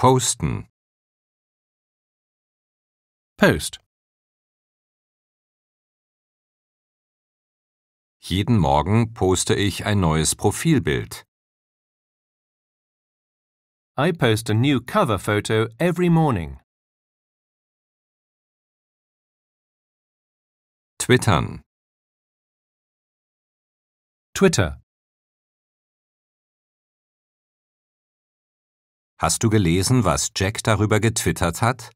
Posten. Post. Jeden Morgen poste ich ein neues Profilbild. I post a new cover photo every morning. Twittern. Twitter. Hast du gelesen, was Jack darüber getwittert hat?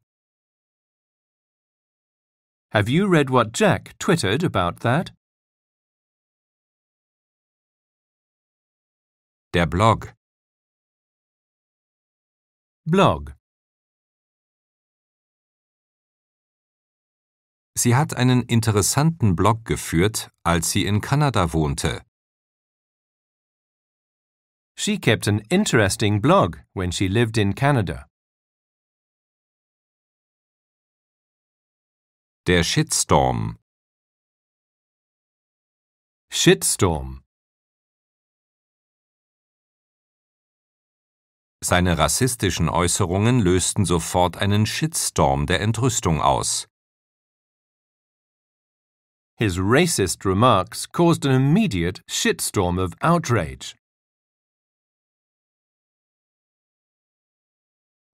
Have you read what Jack twittered about that? Der Blog. Blog. Sie hat einen interessanten Blog geführt, als sie in Kanada wohnte. She kept an interesting blog when she lived in Canada. Der Shitstorm. Shitstorm. Seine rassistischen Äußerungen lösten sofort einen Shitstorm der Entrüstung aus. His racist remarks caused an immediate shitstorm of outrage.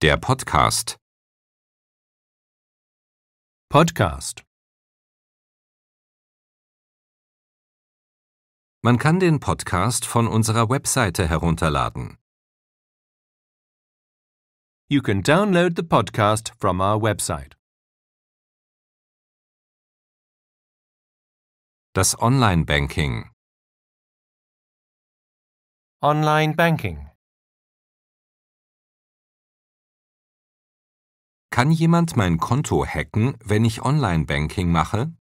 Der Podcast. Podcast. Man kann den Podcast von unserer Webseite herunterladen. You can download the podcast from our website. Das Online-Banking. Online-Banking. Kann jemand mein Konto hacken, wenn ich Online-Banking mache?